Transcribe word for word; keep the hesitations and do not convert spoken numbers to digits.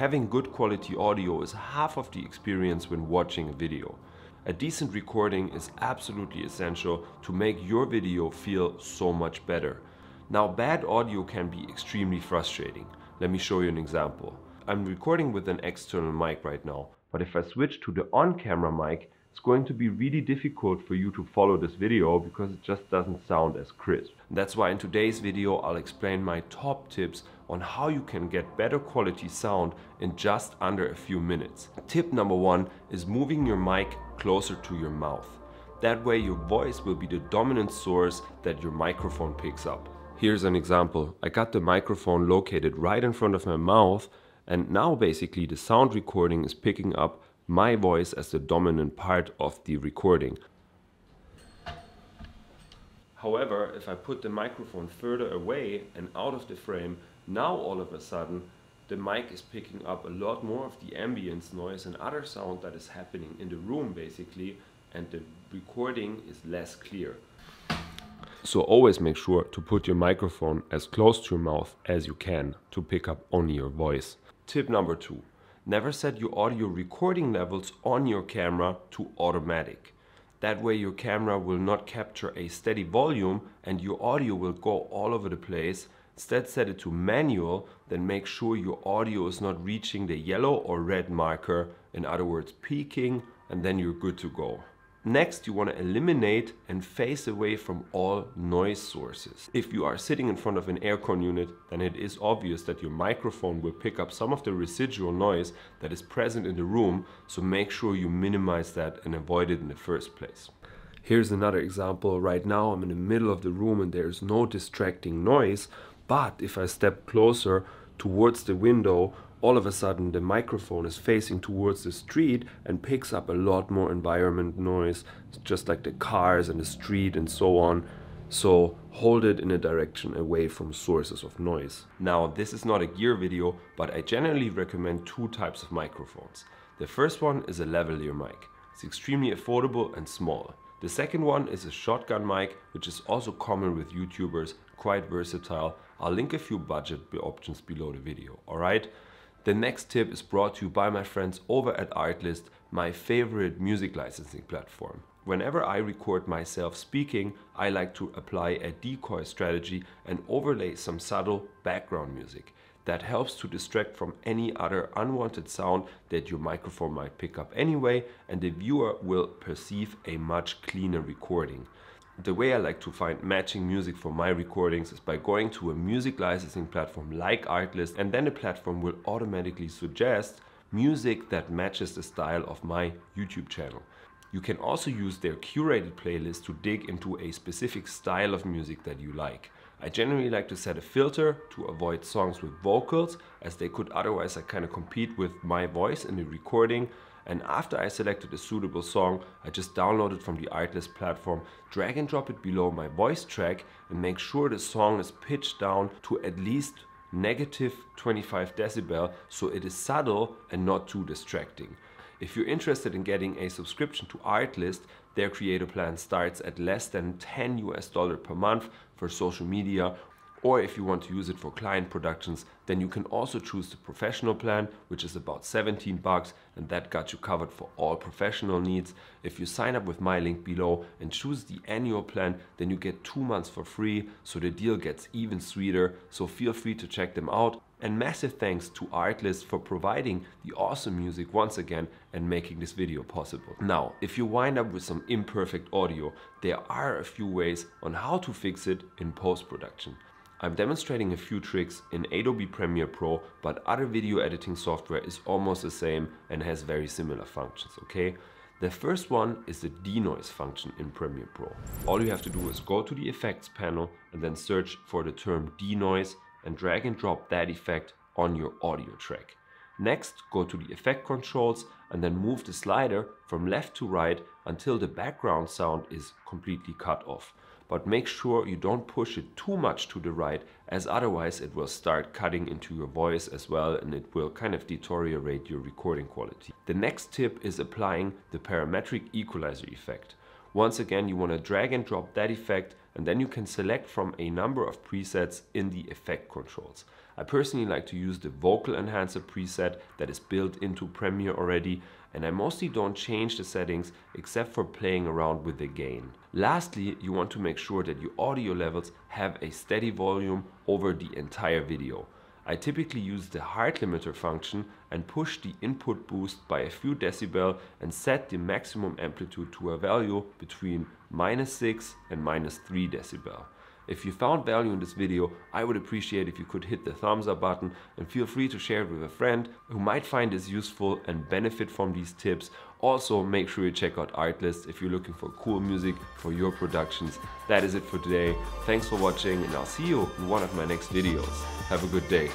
Having good quality audio is half of the experience when watching a video. A decent recording is absolutely essential to make your video feel so much better. Now, bad audio can be extremely frustrating. Let me show you an example. I'm recording with an external mic right now, but if I switch to the on-camera mic, it's going to be really difficult for you to follow this video because it just doesn't sound as crisp. That's why in today's video I'll explain my top tips on how you can get better quality sound in just under a few minutes. Tip number one is moving your mic closer to your mouth. That way your voice will be the dominant source that your microphone picks up. Here's an example. I got the microphone located right in front of my mouth, and now basically the sound recording is picking up my voice as the dominant part of the recording. However, if I put the microphone further away and out of the frame, now all of a sudden the mic is picking up a lot more of the ambience noise and other sound that is happening in the room basically, and the recording is less clear. So always make sure to put your microphone as close to your mouth as you can to pick up only your voice. Tip number two. Never set your audio recording levels on your camera to automatic. That way your camera will not capture a steady volume and your audio will go all over the place. Instead, set it to manual, then make sure your audio is not reaching the yellow or red marker, in other words peaking, and then you're good to go. Next, you want to eliminate and phase away from all noise sources. If you are sitting in front of an aircon unit, then it is obvious that your microphone will pick up some of the residual noise that is present in the room, so make sure you minimize that and avoid it in the first place. Here's another example. Right now I'm in the middle of the room and there's no distracting noise, but if I step closer towards the window, all of a sudden the microphone is facing towards the street and picks up a lot more environment noise, just like the cars and the street and so on. So hold it in a direction away from sources of noise. Now, this is not a gear video, but I generally recommend two types of microphones. The first one is a lavalier mic. It's extremely affordable and small. The second one is a shotgun mic, which is also common with YouTubers, quite versatile. I'll link a few budget options below the video, alright? The next tip is brought to you by my friends over at Artlist, my favorite music licensing platform. Whenever I record myself speaking, I like to apply a decoy strategy and overlay some subtle background music. That helps to distract from any other unwanted sound that your microphone might pick up anyway, and the viewer will perceive a much cleaner recording. The way I like to find matching music for my recordings is by going to a music licensing platform like Artlist, and then the platform will automatically suggest music that matches the style of my YouTube channel. You can also use their curated playlist to dig into a specific style of music that you like. I generally like to set a filter to avoid songs with vocals, as they could otherwise I kind of compete with my voice in the recording. And after I selected a suitable song, I just download it from the Artlist platform, drag and drop it below my voice track, and make sure the song is pitched down to at least negative twenty-five decibel, so it is subtle and not too distracting. If you're interested in getting a subscription to Artlist, their creator plan starts at less than ten US dollars per month for social media, or if you want to use it for client productions, then you can also choose the professional plan, which is about seventeen bucks, and that got you covered for all professional needs. If you sign up with my link below and choose the annual plan, then you get two months for free, so the deal gets even sweeter, so feel free to check them out. And massive thanks to Artlist for providing the awesome music once again and making this video possible. Now, if you wind up with some imperfect audio, there are a few ways on how to fix it in post-production. I'm demonstrating a few tricks in Adobe Premiere Pro, but other video editing software is almost the same and has very similar functions, okay? The first one is the denoise function in Premiere Pro. All you have to do is go to the effects panel and then search for the term denoise and drag and drop that effect on your audio track. Next, go to the effect controls and then move the slider from left to right until the background sound is completely cut off. But make sure you don't push it too much to the right, as otherwise it will start cutting into your voice as well, and it will kind of deteriorate your recording quality. The next tip is applying the parametric equalizer effect. Once again, you want to drag and drop that effect, and then you can select from a number of presets in the effect controls. I personally like to use the vocal enhancer preset that is built into Premiere already, and I mostly don't change the settings except for playing around with the gain. Lastly, you want to make sure that your audio levels have a steady volume over the entire video. I typically use the height limiter function and push the input boost by a few decibel and set the maximum amplitude to a value between minus six and minus three decibel. If you found value in this video, I would appreciate if you could hit the thumbs up button, and feel free to share it with a friend who might find this useful and benefit from these tips. Also, make sure you check out Artlist if you're looking for cool music for your productions. That is it for today. Thanks for watching, and I'll see you in one of my next videos. Have a good day.